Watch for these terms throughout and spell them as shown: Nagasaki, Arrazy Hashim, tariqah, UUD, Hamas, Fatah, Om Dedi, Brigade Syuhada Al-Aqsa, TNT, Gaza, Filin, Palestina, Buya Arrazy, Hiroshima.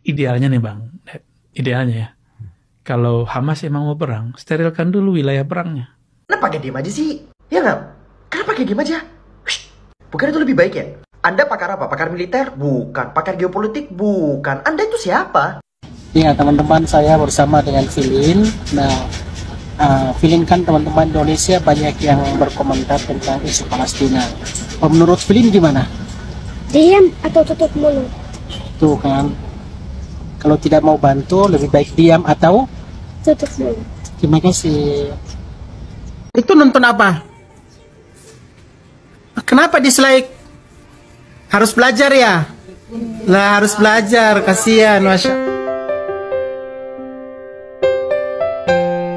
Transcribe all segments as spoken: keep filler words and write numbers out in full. Idealnya nih Bang, idealnya ya, kalau Hamas emang mau perang, sterilkan dulu wilayah perangnya. Kenapa pakai diem aja sih? Ya nggak? Kenapa pakai diem aja? Bukan itu lebih baik ya? Anda pakar apa? Pakar militer? Bukan. Pakar geopolitik? Bukan. Anda itu siapa? Iya teman-teman, saya bersama dengan Filin. Nah, uh, Filin kan teman-teman Indonesia banyak yang berkomentar tentang isu Palestina. Oh, menurut Filin gimana? Diam atau tutup mulut? Tuh kan. Kalau tidak mau bantu, lebih baik diam atau tutup mulut. Terima kasih. Itu nonton apa? Kenapa dislike? Harus belajar ya? Lah harus belajar, kasihan Masya.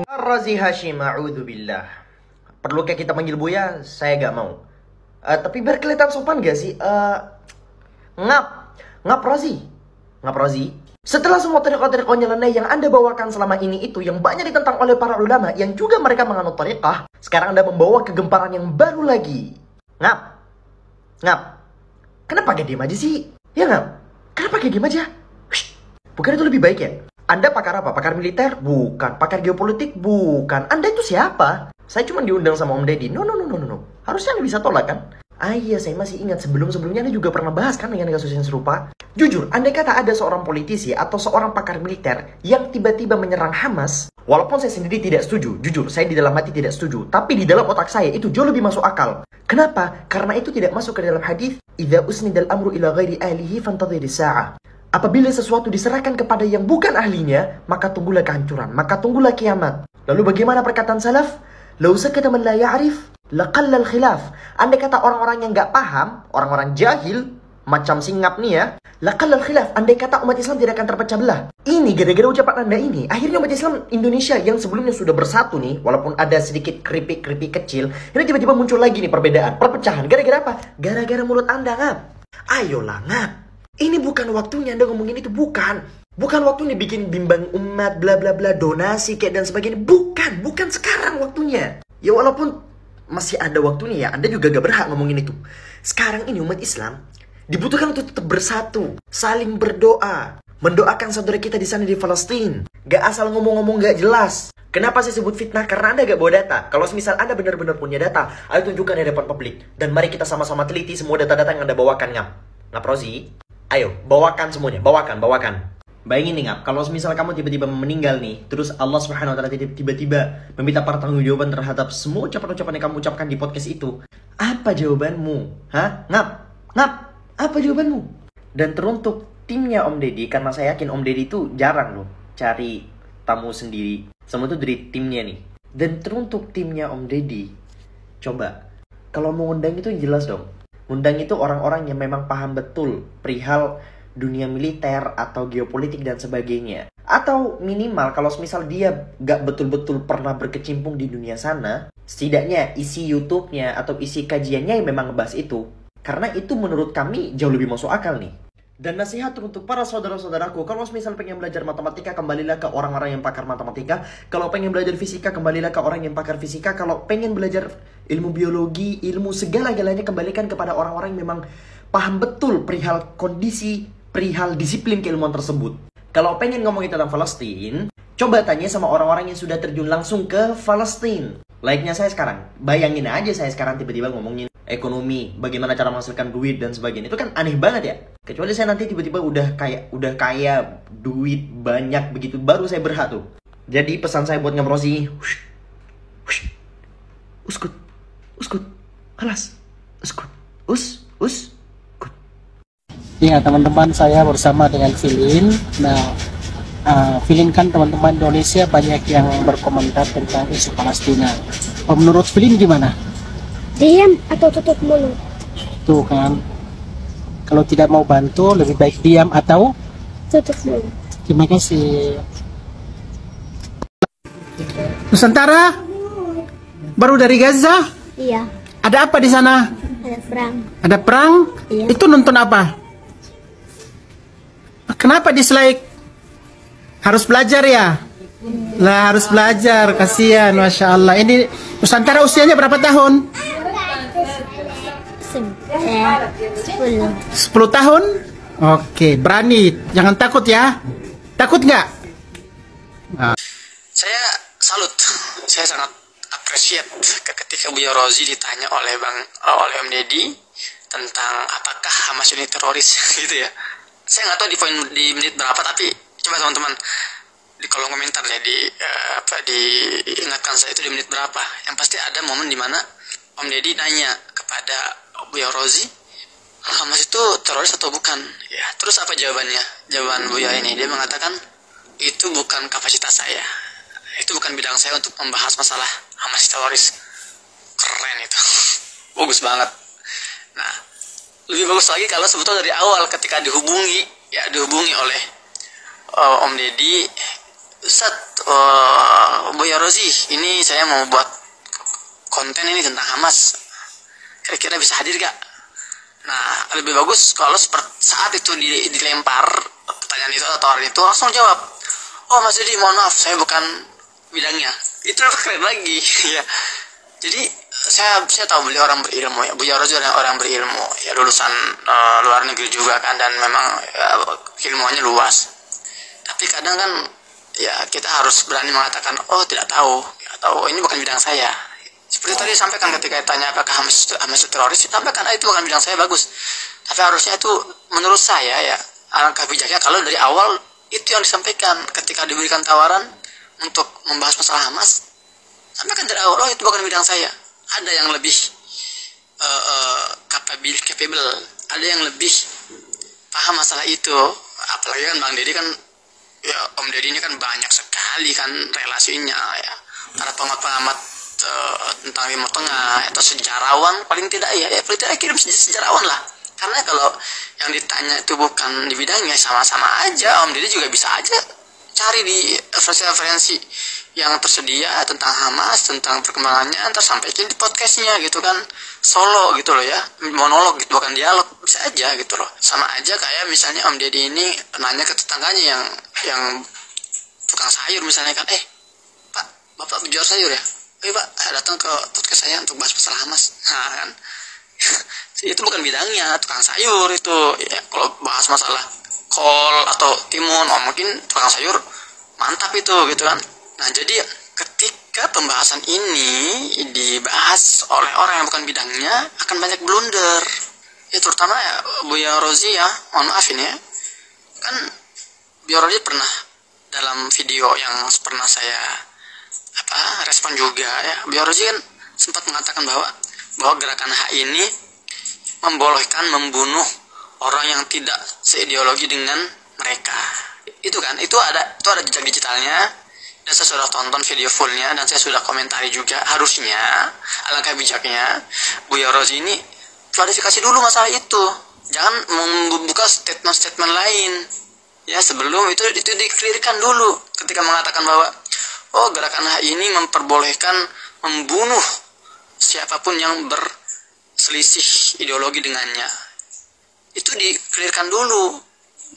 Arrazy Hashim, a'udzubillah. Perlukah kita manggil Buya? Saya gak mau. Uh, tapi biar kelihatan sopan gak sih? Uh, ngap, ngap Razi, ngap Razi. Setelah semua tariqah-tariqah nyeleneh yang Anda bawakan selama ini itu yang banyak ditentang oleh para ulama yang juga mereka menganut tariqah, sekarang Anda membawa kegemparan yang baru lagi. Ngap. Ngap. Kenapa gak diem aja sih? Ya ngap? Kenapa gak diem aja? Bukan itu lebih baik ya? Anda pakar apa? Pakar militer? Bukan. Pakar geopolitik? Bukan. Anda itu siapa? Saya cuma diundang sama Om Dedi. No, no, no, no, no. Harusnya Anda bisa tolak kan? Ah iya, saya masih ingat sebelum-sebelumnya Anda juga pernah bahas kan dengan kasus yang serupa. Jujur, andai kata ada seorang politisi atau seorang pakar militer yang tiba-tiba menyerang Hamas, walaupun saya sendiri tidak setuju, jujur, saya di dalam hati tidak setuju, tapi di dalam otak saya itu jauh lebih masuk akal. Kenapa? Karena itu tidak masuk ke dalam hadis idza usnidal amru ila ghairi ahlihi fantadhiris saah. Apabila sesuatu diserahkan kepada yang bukan ahlinya, maka tunggulah kehancuran, maka tunggulah kiamat. Lalu bagaimana perkataan salaf? Lau sakata man la ya'rif laqallal khilaf. Andai kata orang-orang yang nggak paham, orang-orang jahil, macam singap nih ya, laqallal khilaf. Andai kata umat Islam tidak akan terpecah belah. Ini gara-gara ucapan Anda ini, akhirnya umat Islam Indonesia yang sebelumnya sudah bersatu nih, walaupun ada sedikit keripik-keripik kecil, ini tiba-tiba muncul lagi nih perbedaan, perpecahan. Gara-gara apa? Gara-gara mulut Anda ngap. Ayolah ngap. Ini bukan waktunya Anda ngomongin itu, bukan. Bukan waktunya bikin bimbang umat, bla bla bla, donasi kayak dan sebagainya. Bukan, bukan sekarang waktunya. Ya walaupun masih ada waktunya ya, Anda juga gak berhak ngomongin itu. Sekarang ini umat Islam dibutuhkan untuk tetap bersatu, saling berdoa, mendoakan saudara kita di sana di Palestina. Gak asal ngomong-ngomong gak jelas. Kenapa saya sebut fitnah? Karena Anda gak bawa data. Kalau misal Anda benar-benar punya data, ayo tunjukkan di depan publik. Dan mari kita sama-sama teliti semua data-data yang Anda bawakan, Ngap. Ngap Rozi, ayo, bawakan semuanya, bawakan, bawakan. Bayangin nih Ngap, kalau misal kamu tiba-tiba meninggal nih, terus Allah Subhanahu wa Ta'ala tiba-tiba meminta pertanggungjawaban terhadap semua ucapan-ucapan yang kamu ucapkan di podcast itu, apa jawabanmu? Hah? Ngap? Ngap? Apa jawabanmu? Dan teruntuk timnya Om Dedi, karena saya yakin Om Dedi itu jarang loh cari tamu sendiri, semua itu dari timnya nih. Dan teruntuk timnya Om Dedi, coba kalau mau undang itu jelas dong. Undang itu orang-orang yang memang paham betul perihal dunia militer atau geopolitik dan sebagainya. Atau minimal kalau misal dia gak betul-betul pernah berkecimpung di dunia sana, setidaknya isi YouTube-nya atau isi kajiannya yang memang ngebahas itu. Karena itu menurut kami jauh lebih masuk akal nih. Dan nasihat untuk para saudara-saudaraku, kalau misal pengen belajar matematika, kembalilah ke orang-orang yang pakar matematika. Kalau pengen belajar fisika, kembalilah ke orang yang pakar fisika. Kalau pengen belajar ilmu biologi, ilmu segala-galanya, kembalikan kepada orang-orang yang memang paham betul perihal kondisi, perihal disiplin keilmuan tersebut. Kalau pengen ngomongin tentang Palestina, coba tanya sama orang-orang yang sudah terjun langsung ke Palestina. Layaknya saya sekarang, bayangin aja saya sekarang tiba-tiba ngomongin ekonomi, bagaimana cara menghasilkan duit dan sebagainya. Itu kan aneh banget ya. Kecuali saya nanti tiba-tiba udah kaya, udah kaya, duit banyak begitu, baru saya berhak tuh. Jadi pesan saya buat ngeprosi, uskut, uskut, alas, uskut, us, us. Iya teman-teman, saya bersama dengan Filin. Nah, uh, Filin kan teman-teman Indonesia banyak yang berkomentar tentang isu Palestina. Oh, menurut Filin gimana? Diam atau tutup mulut? Tuh kan, kalau tidak mau bantu lebih baik diam atau tutup mulut. Terima kasih. Nusantara, baru dari Gaza? Iya. Ada apa di sana? Ada perang. Ada perang? Iya. Itu nonton apa? Kenapa dislike? Harus belajar ya? Lah harus belajar, kasihan Masya Allah. Ini Nusantara usianya berapa tahun? sepuluh tahun? Oke, berani, jangan takut ya. Takut nggak? Nah. Saya salut, saya sangat appreciate ketika Buya Arrazy ditanya oleh Bang oleh Om Dedi tentang apakah Hamas ini teroris gitu ya. Saya nggak tahu di poin di menit berapa, tapi coba teman-teman di kolom komentar ya di uh, apa diingatkan saya itu di menit berapa. Yang pasti ada momen dimana Om Dedi nanya kepada Buya Arrazy, Hamas itu teroris atau bukan? Ya, terus apa jawabannya? Jawaban Buya ini, dia mengatakan itu bukan kapasitas saya, itu bukan bidang saya untuk membahas masalah Hamas teroris. Keren itu, bagus banget. Nah, lebih bagus lagi kalau sebetulnya dari awal ketika dihubungi, ya dihubungi oleh uh, Om Dedi, Ustaz, uh, Buya Arrazy, ini saya mau buat konten ini tentang Hamas, kira-kira bisa hadir gak? Nah, lebih bagus kalau saat itu dilempar pertanyaan itu atau orang itu langsung jawab, oh Mas Dedi, mohon maaf, saya bukan bidangnya. Itu lebih keren lagi. Ya. Jadi saya saya tahu beliau orang berilmu ya, Buya Arrazy orang berilmu ya, lulusan uh, luar negeri juga kan, dan memang uh, ilmuannya luas. Tapi kadang kan ya kita harus berani mengatakan, oh tidak tahu atau ini bukan bidang saya. Seperti tadi sampaikan ketika ditanya apakah Hamas, Hamas teroris, sampaikan ah, itu bukan bidang saya, bagus. Tapi harusnya itu menurut saya ya alangkah bijaknya kalau dari awal itu yang disampaikan ketika diberikan tawaran untuk membahas masalah Hamas, sampaikan dari awal, oh itu bukan bidang saya. Ada yang lebih uh, uh, capable, capable, ada yang lebih paham masalah itu. Apalagi kan Bang Dedi kan, ya Om Dedi ini kan banyak sekali kan relasinya ya, para pengamat-pengamat tentang Timur Tengah atau sejarawan, paling tidak ya, ya paling tidak kirim sejarawan lah, karena kalau yang ditanya itu bukan di bidangnya, sama-sama aja Om Dedi juga bisa aja cari di referensi-referensi yang tersedia tentang Hamas, tentang perkembangannya, ntar sampaikan di podcastnya gitu kan, solo gitu loh ya, monolog gitu, bukan dialog, bisa aja gitu loh. Sama aja kayak misalnya Om Dedi ini nanya ke tetangganya yang yang tukang sayur misalnya kan, eh Pak, Bapak penjual sayur ya? Oke Pak, datang ke podcast saya untuk bahas masalah Hamas. Nah kan, itu bukan bidangnya, tukang sayur itu. Ya, kalau bahas masalah kol atau timun, oh mungkin tukang sayur mantap itu gitu kan. Nah jadi ketika pembahasan ini dibahas oleh orang yang bukan bidangnya, akan banyak blunder. Ya terutama ya Buya Arrazy ya, mohon maaf ini ya. Kan Buya Arrazy pernah dalam video yang pernah saya apa respon juga ya, Buya Arrazy kan sempat mengatakan bahwa bahwa gerakan H ini membolehkan membunuh orang yang tidak seideologi dengan mereka. Itu kan, itu ada itu ada jejak digitalnya, dan saya sudah tonton video fullnya, dan saya sudah komentari juga. Harusnya alangkah bijaknya Buya Arrazy ini klarifikasi dulu masalah itu, jangan membuka statement-statement lain ya sebelum itu itu diklirkan dulu ketika mengatakan bahwa oh gerakan H ini memperbolehkan membunuh siapapun yang berselisih ideologi dengannya. Itu dikelirkan dulu.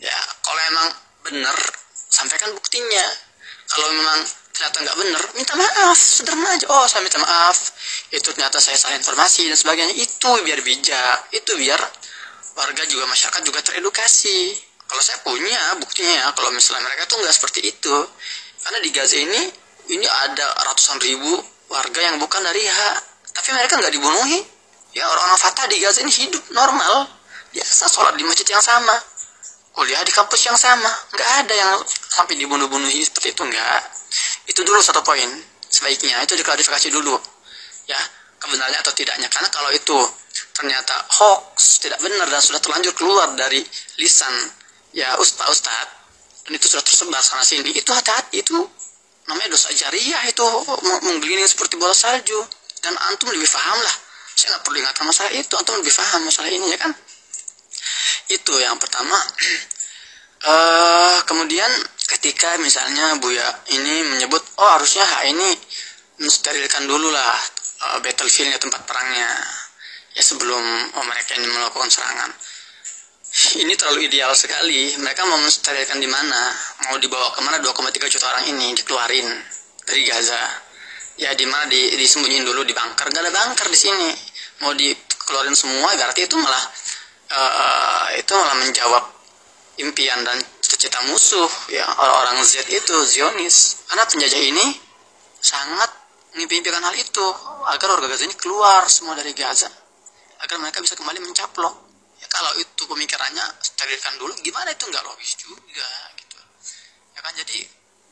Ya, kalau emang benar, sampaikan buktinya. Kalau memang ternyata nggak benar, minta maaf, sederhana aja. Oh, saya minta maaf. Itu ternyata saya salah informasi dan sebagainya. Itu biar bijak. Itu biar warga juga, masyarakat juga teredukasi. Kalau saya punya buktinya, kalau misalnya mereka tuh nggak seperti itu. Karena di Gaza ini ini ada ratusan ribu warga yang bukan dari H, tapi mereka nggak dibunuhi. Ya orang-orang Fatah di Gaza ini hidup normal, biasa sholat di masjid yang sama, kuliah di kampus yang sama, nggak ada yang sampai dibunuh-bunuhi seperti itu, nggak. Itu dulu satu poin, sebaiknya itu diklarifikasi dulu, ya kebenarannya atau tidaknya. Karena kalau itu ternyata hoax, tidak benar dan sudah terlanjur keluar dari lisan ya ustaz-ustaz, dan itu sudah tersebar sana sini, itu hati-hati, itu namanya dosa jariah, itu menggeliling seperti bola salju. Dan antum lebih paham lah, saya nggak perlu ingatkan masalah itu, antum lebih paham masalah ini ya kan. Itu yang pertama. uh, kemudian ketika misalnya Buya ini menyebut oh harusnya H ini mensterilkan dulu lah uh, battlefieldnya, tempat perangnya ya, sebelum oh, mereka ini melakukan serangan. Ini terlalu ideal sekali. Mereka mau mensterilkan di mana? Mau dibawa kemana dua koma tiga juta orang ini? Dikeluarin dari Gaza. Ya di mana di, disembunyiin dulu di bunker? Gak ada bunker di sini. Mau dikeluarin semua, berarti itu malah uh, itu malah menjawab impian dan cita-cita musuh ya orang-orang Z itu, Zionis. Karena penjajah ini sangat mengimpikan hal itu, agar warga Gaza ini keluar semua dari Gaza, agar mereka bisa kembali mencaplok. Ya, kalau itu pemikirannya sterilkan dulu, gimana itu nggak logis juga gitu. Ya kan, jadi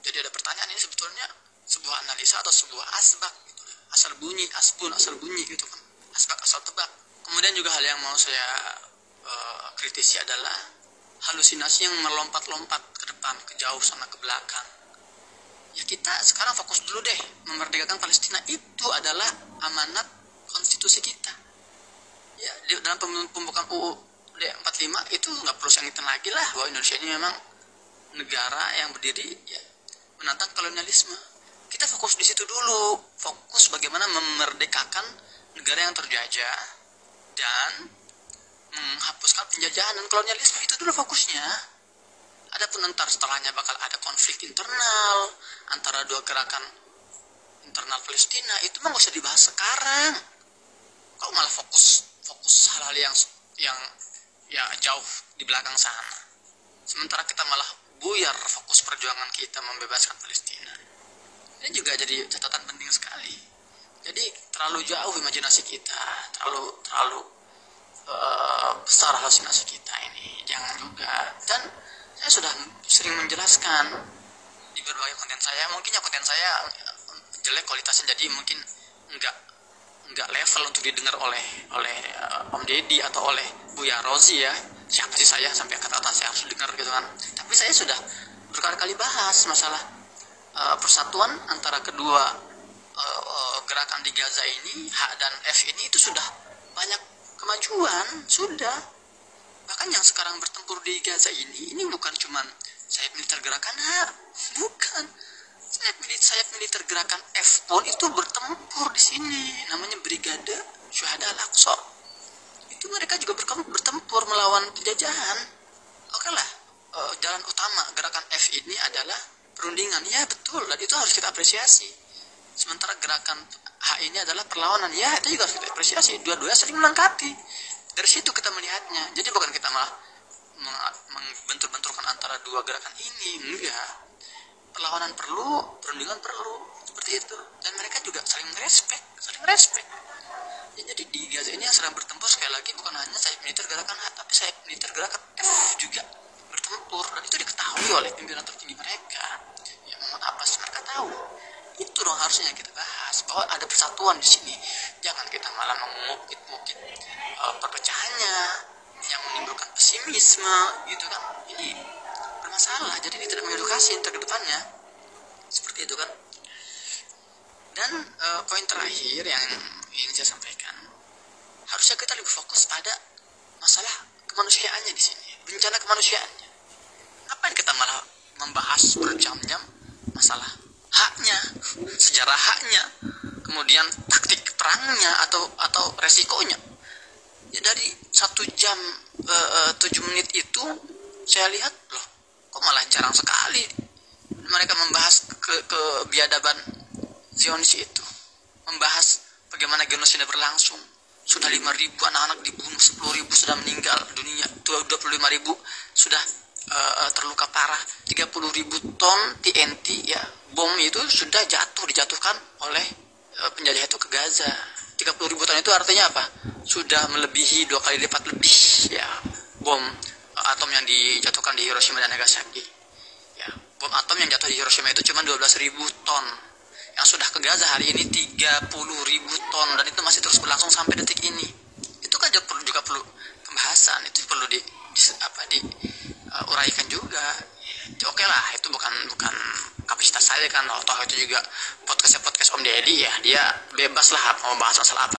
jadi ada pertanyaan ini sebetulnya sebuah analisa atau sebuah asbak gitu. Asal bunyi, asbun, asal bunyi gitu kan. Asbak asal tebak. Kemudian juga hal yang mau saya uh, kritisi adalah halusinasi yang melompat-lompat ke depan, ke jauh sama ke belakang. Ya kita sekarang fokus dulu deh, memerdekakan Palestina itu adalah amanat konstitusi kita. Ya di dalam pembukaan U U D empat puluh lima itu nggak perlu sangitan lagi lah bahwa Indonesia ini memang negara yang berdiri ya menantang kolonialisme. Kita fokus di situ dulu, fokus bagaimana memerdekakan negara yang terjajah dan menghapuskan penjajahan dan kolonialisme, itu dulu fokusnya. Adapun ntar setelahnya bakal ada konflik internal antara dua gerakan internal Palestina, itu mah gak usah dibahas sekarang. Kok malah fokus fokus hal-hal yang yang ya jauh di belakang sana. Sementara kita malah buyar fokus perjuangan kita membebaskan Palestina. Ini juga jadi catatan penting sekali. Jadi terlalu jauh imajinasi kita, terlalu terlalu uh, besar halusinasi kita ini. Jangan juga. Dan saya sudah sering menjelaskan di berbagai konten saya, mungkinnya konten saya jelek kualitasnya, jadi mungkin enggak enggak level untuk didengar oleh oleh uh, Om Dedi atau oleh Buya Arrazy ya. Siapa sih saya sampai kata-kata saya harus dengar gitu kan. Tapi saya sudah berkali-kali bahas masalah uh, persatuan antara kedua uh, uh, gerakan di Gaza ini, H dan F ini, itu sudah banyak kemajuan, sudah. Bahkan yang sekarang bertempur di Gaza ini, ini bukan cuman sayap militer gerakan H, bukan. Sayap militer, sayap militer gerakan F pun itu bertempur di sini, namanya Brigade Syuhada Al-Aqsa. Itu mereka juga bertempur melawan penjajahan. Oke lah, e, jalan utama gerakan F ini adalah perundingan, ya betul, dan itu harus kita apresiasi. Sementara gerakan H ini adalah perlawanan, ya itu juga harus kita apresiasi. Dua-duanya saling melengkapi. Dari situ kita melihatnya, jadi bukan kita malah membentur-benturkan antara dua gerakan ini, enggak. Perlawanan perlu, perundingan perlu, seperti itu. Dan mereka juga saling respek, saling respek. Ya, jadi di Gaza ini yang sedang bertempur sekali lagi bukan hanya sayap militer gerakan H, tapi sayap militer gerakan F juga bertempur, dan itu diketahui oleh pimpinan tertinggi mereka. Ya memang apa sih mereka tahu? Itu dong harusnya yang kita bahas, bahwa ada persatuan di sini. Jangan kita malah mengungkit-ungkit uh, perpecahannya yang menimbulkan pesimisme gitu kan. Ini bermasalah, jadi ini tidak mengedukasi untuk kedepannya, seperti itu kan. Dan uh, poin terakhir yang ingin saya sampaikan, harusnya kita lebih fokus pada masalah kemanusiaannya di sini, bencana kemanusiaannya. Ngapain kita malah membahas berjam-jam masalah haknya, sejarah haknya, kemudian taktik perangnya atau atau resikonya. Ya dari satu jam tujuh e, menit itu saya lihat loh, kok malah jarang sekali mereka membahas ke kebiadaban Zionis itu, membahas bagaimana genosida berlangsung, sudah lima ribu anak-anak dibunuh, sepuluh ribu sudah meninggal dunia, dua puluh lima ribu sudah e, terluka parah, tiga puluh ribu ton T N T ya bom itu sudah jatuh dijatuhkan oleh penjajah itu ke Gaza. Tiga puluh ribu ton itu artinya apa? Sudah melebihi dua kali lipat lebih ya bom atom yang dijatuhkan di Hiroshima dan Nagasaki. Ya, bom atom yang jatuh di Hiroshima itu cuma dua belas ribu ton. Yang sudah ke Gaza hari ini tiga puluh ribu ton, dan itu masih terus berlangsung sampai detik ini. Itu kan juga perlu, juga perlu pembahasan, itu perlu di, di apa di uh, uraikan juga. Ya, oke lah, itu bukan bukan kapasitas saya kan, atau itu juga podcastnya podcast Om Dedi ya, dia bebas lah mau bahas masalah apa.